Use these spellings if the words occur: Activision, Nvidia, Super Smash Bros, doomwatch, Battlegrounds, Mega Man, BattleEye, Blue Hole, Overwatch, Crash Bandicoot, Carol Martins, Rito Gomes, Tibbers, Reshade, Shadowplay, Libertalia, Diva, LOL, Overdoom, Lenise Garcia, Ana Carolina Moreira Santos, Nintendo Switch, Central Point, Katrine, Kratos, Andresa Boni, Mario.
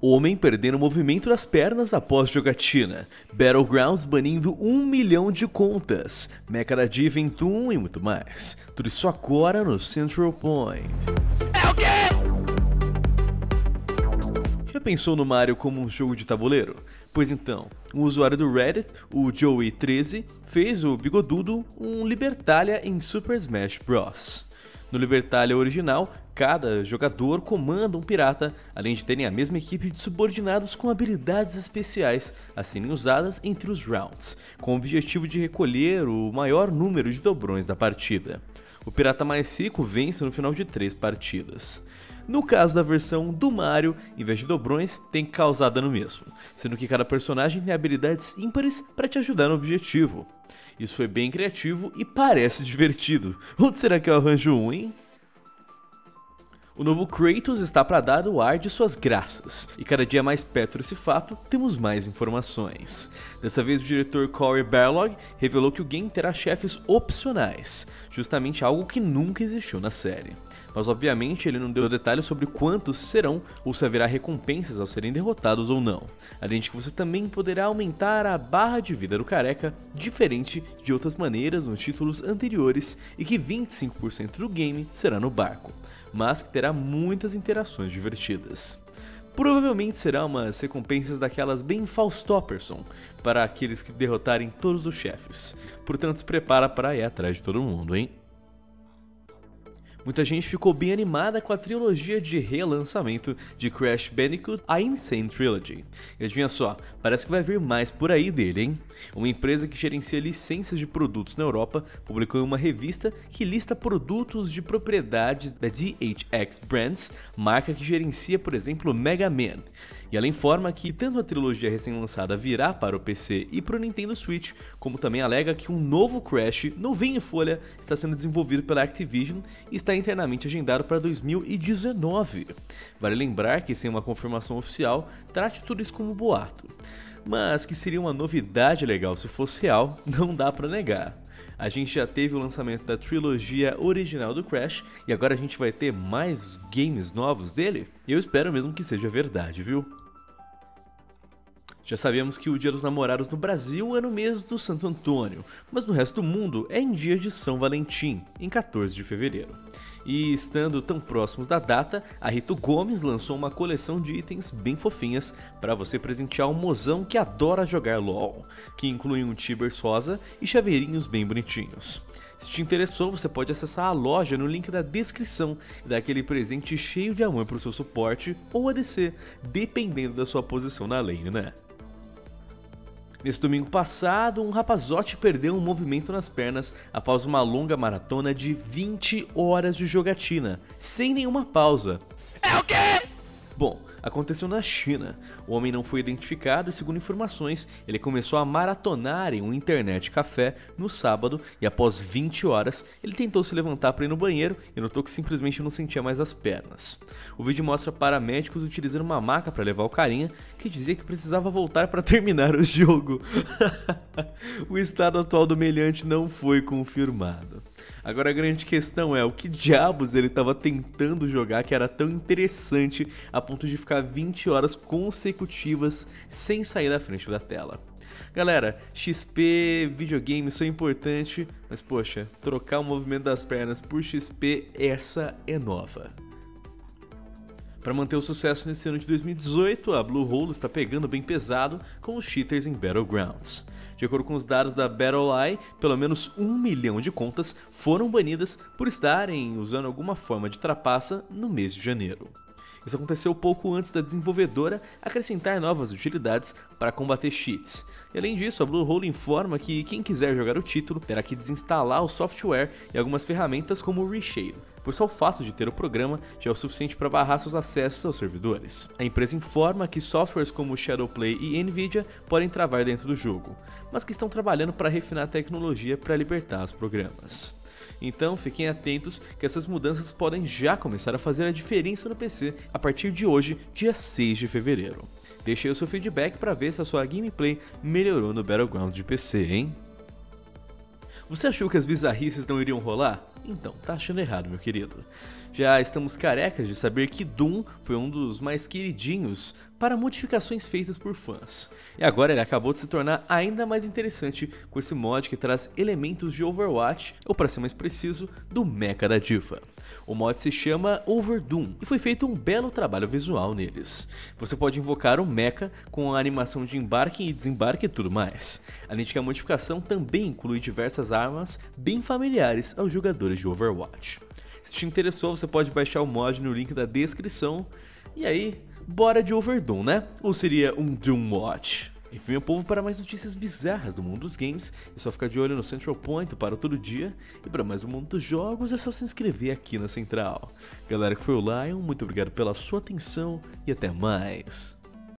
Homem perdendo o movimento das pernas após jogatina, Battlegrounds banindo 1 milhão de contas, mecha da Diva em Doom e muito mais. Tudo isso agora no Central Point. É o quê? Já pensou no Mario como um jogo de tabuleiro? Pois então, um usuário do Reddit, o Joey13, fez o bigodudo um Libertalia em Super Smash Bros. No Libertalia original, cada jogador comanda um pirata, além de terem a mesma equipe de subordinados com habilidades especiais a serem usadas entre os rounds, com o objetivo de recolher o maior número de dobrões da partida. O pirata mais rico vence no final de 3 partidas. No caso da versão do Mario, em vez de dobrões, tem que causar dano mesmo, sendo que cada personagem tem habilidades ímpares para te ajudar no objetivo. Isso foi bem criativo e parece divertido. Onde será que eu arranjo um, hein? O novo Kratos está para dar o ar de suas graças, e cada dia mais perto desse fato, temos mais informações. Dessa vez o diretor Corey Barlog revelou que o game terá chefes opcionais, justamente algo que nunca existiu na série. Mas obviamente ele não deu detalhes sobre quantos serão ou se haverá recompensas ao serem derrotados ou não, além de que você também poderá aumentar a barra de vida do careca, diferente de outras maneiras nos títulos anteriores, e que 25% do game será no barco, mas que terá muitas interações divertidas. Provavelmente serão umas recompensas daquelas bem Faustopperson para aqueles que derrotarem todos os chefes, portanto se prepara para ir atrás de todo mundo, hein? Muita gente ficou bem animada com a trilogia de relançamento de Crash Bandicoot, a Insane Trilogy. E adivinha só, parece que vai vir mais por aí dele, hein? Uma empresa que gerencia licenças de produtos na Europa publicou em uma revista que lista produtos de propriedade da DHX Brands, marca que gerencia, por exemplo, Mega Man. E ela informa que tanto a trilogia recém-lançada virá para o PC e para o Nintendo Switch, como também alega que um novo Crash, novinho em folha, está sendo desenvolvido pela Activision e está internamente agendado para 2019. Vale lembrar que, sem uma confirmação oficial, trate tudo isso como boato. Mas que seria uma novidade legal se fosse real, não dá para negar. A gente já teve o lançamento da trilogia original do Crash e agora a gente vai ter mais games novos dele? Eu espero mesmo que seja verdade, viu? Já sabemos que o Dia dos Namorados no Brasil é no mês do Santo Antônio, mas no resto do mundo é em dia de São Valentim, em 14 de fevereiro. E estando tão próximos da data, a Rito Gomes lançou uma coleção de itens bem fofinhas para você presentear um mozão que adora jogar LOL, que inclui um Tibbers rosa e chaveirinhos bem bonitinhos. Se te interessou, você pode acessar a loja no link da descrição e dar aquele presente cheio de amor para o seu suporte ou ADC, dependendo da sua posição na lane, né? Nesse domingo passado, um rapazote perdeu um movimento nas pernas após uma longa maratona de 20 horas de jogatina, sem nenhuma pausa. É o quê? Bom, aconteceu na China. O homem não foi identificado e, segundo informações, ele começou a maratonar em um internet café no sábado e, após 20 horas, ele tentou se levantar para ir no banheiro e notou que simplesmente não sentia mais as pernas. O vídeo mostra paramédicos utilizando uma maca para levar o carinha, que dizia que precisava voltar para terminar o jogo. O estado atual do meliante não foi confirmado. Agora a grande questão é, o que diabos ele estava tentando jogar que era tão interessante a ponto de ficar 20 horas consecutivas sem sair da frente da tela. Galera, XP, videogames são importantes, mas poxa, trocar o movimento das pernas por XP, essa é nova. Para manter o sucesso nesse ano de 2018, a Blue Hole está pegando bem pesado com os cheaters em Battlegrounds. De acordo com os dados da BattleEye, pelo menos 1 milhão de contas foram banidas por estarem usando alguma forma de trapaça no mês de janeiro. Isso aconteceu pouco antes da desenvolvedora acrescentar novas utilidades para combater cheats. E além disso, a Blue Hole informa que quem quiser jogar o título terá que desinstalar o software e algumas ferramentas como o Reshade, pois só o fato de ter o programa já é o suficiente para barrar seus acessos aos servidores. A empresa informa que softwares como Shadowplay e Nvidia podem travar dentro do jogo, mas que estão trabalhando para refinar a tecnologia para libertar os programas. Então fiquem atentos que essas mudanças podem já começar a fazer a diferença no PC a partir de hoje, dia 6 de fevereiro. Deixe aí o seu feedback para ver se a sua gameplay melhorou no Battlegrounds de PC, hein? Você achou que as bizarrices não iriam rolar? Então tá achando errado, meu querido. Já estamos carecas de saber que Doom foi um dos mais queridinhos para modificações feitas por fãs. E agora ele acabou de se tornar ainda mais interessante com esse mod que traz elementos de Overwatch, ou para ser mais preciso, do mecha da Diva. O mod se chama Overdoom e foi feito um belo trabalho visual neles. Você pode invocar um mecha com a animação de embarque e desembarque e tudo mais. Além de que a modificação também inclui diversas armas bem familiares aos jogadores de Overwatch. Se te interessou, você pode baixar o mod no link da descrição. E aí, bora de Overdoom, né? Ou seria um Doomwatch? Enfim, meu povo, para mais notícias bizarras do mundo dos games, é só ficar de olho no Central Point para todo dia. E para mais um mundo dos jogos, é só se inscrever aqui na Central. Galera que foi o Lion, muito obrigado pela sua atenção e até mais.